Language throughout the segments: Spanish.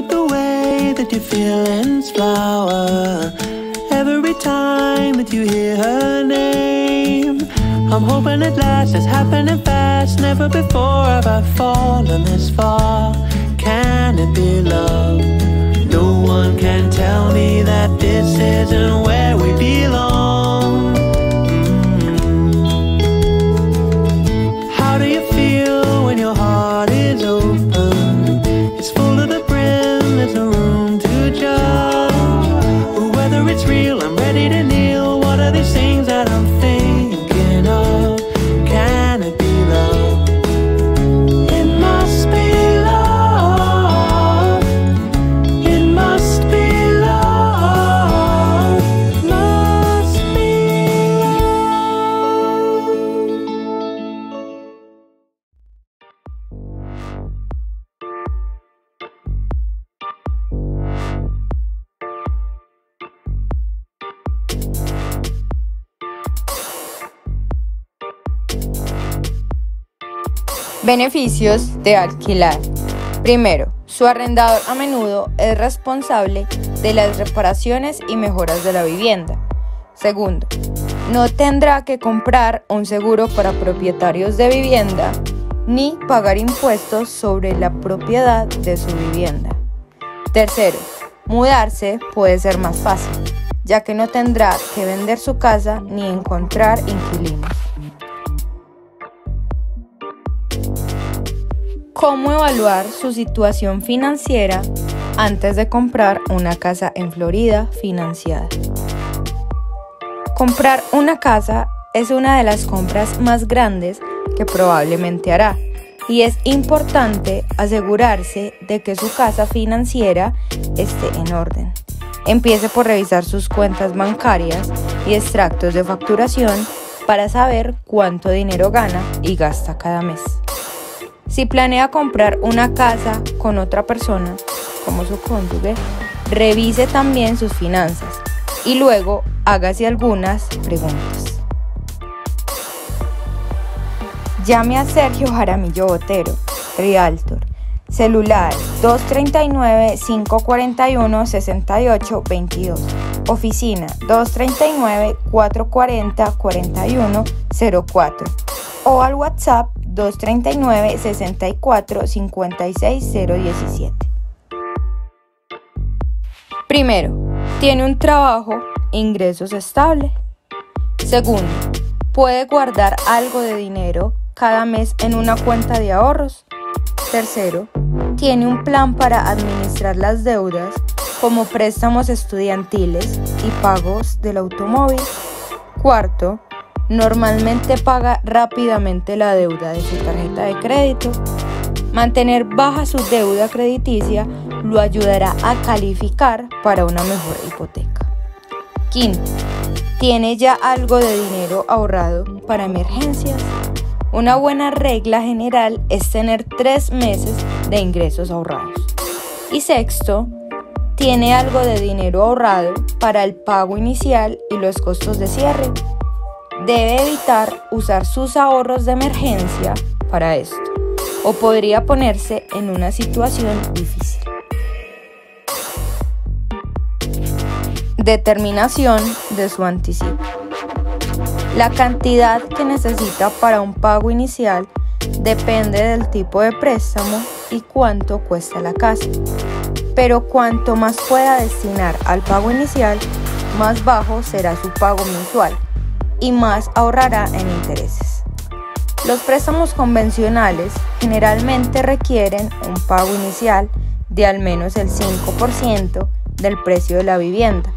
at the way that your feelings flower every time that you hear her name. I'm hoping at last it's happening fast. Never before have I fallen this far. Can it be love? No one can tell me that this isn't where we belong. How do you feel when your heart is open? It's full of the brim, there's no room to judge. Whether it's real, I'm ready to kneel. What are these things that I'm thinking of? Can it be love? It must be love. It must be love. Must be love. Beneficios de alquilar. Primero, su arrendador a menudo es responsable de las reparaciones y mejoras de la vivienda. Segundo, no tendrá que comprar un seguro para propietarios de vivienda ni pagar impuestos sobre la propiedad de su vivienda. Tercero, mudarse puede ser más fácil, ya que no tendrá que vender su casa ni encontrar inquilinos. ¿Cómo evaluar su situación financiera antes de comprar una casa en Florida financiada? Comprar una casa es una de las compras más grandes que probablemente hará, y es importante asegurarse de que su casa financiera esté en orden. Empiece por revisar sus cuentas bancarias y extractos de facturación para saber cuánto dinero gana y gasta cada mes. Si planea comprar una casa con otra persona, como su cónyuge, revise también sus finanzas y luego hágase algunas preguntas. Llame a Sergio Jaramillo Botero, Realtor, celular 239-541-6822, oficina 239-440-4104 o al WhatsApp 239-64-56-017. Primero, tiene un trabajo, ingresos estable. Segundo, puede guardar algo de dinero cada mes en una cuenta de ahorros. Tercero, tiene un plan para administrar las deudas, como préstamos estudiantiles y pagos del automóvil. Cuarto, normalmente paga rápidamente la deuda de su tarjeta de crédito. Mantener baja su deuda crediticia lo ayudará a calificar para una mejor hipoteca. Quinto, tiene ya algo de dinero ahorrado para emergencias. Una buena regla general es tener 3 meses de ingresos ahorrados. Y sexto, tiene algo de dinero ahorrado para el pago inicial y los costos de cierre. Debe evitar usar sus ahorros de emergencia para esto, o podría ponerse en una situación difícil. Determinación de su anticipo. La cantidad que necesita para un pago inicial depende del tipo de préstamo y cuánto cuesta la casa, pero cuanto más pueda destinar al pago inicial, más bajo será su pago mensual y más ahorrará en intereses. Los préstamos convencionales generalmente requieren un pago inicial de al menos el 5% del precio de la vivienda.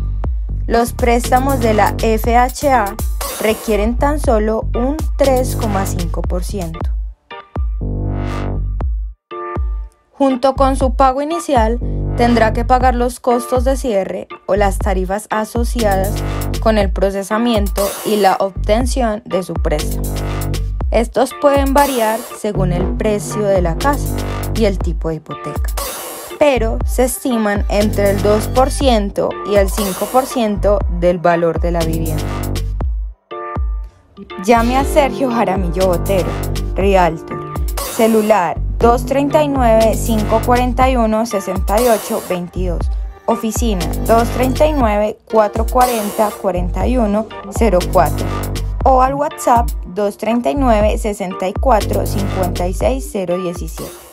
Los préstamos de la FHA requieren tan solo un 3,5%. Junto con su pago inicial, tendrá que pagar los costos de cierre o las tarifas asociadas con el procesamiento y la obtención de su préstamo. Estos pueden variar según el precio de la casa y el tipo de hipoteca, pero se estiman entre el 2% y el 5% del valor de la vivienda. Llame a Sergio Jaramillo Botero, Realtor, celular 239-541-6822. Oficina 239-440-4104 o al WhatsApp 239-64-56017.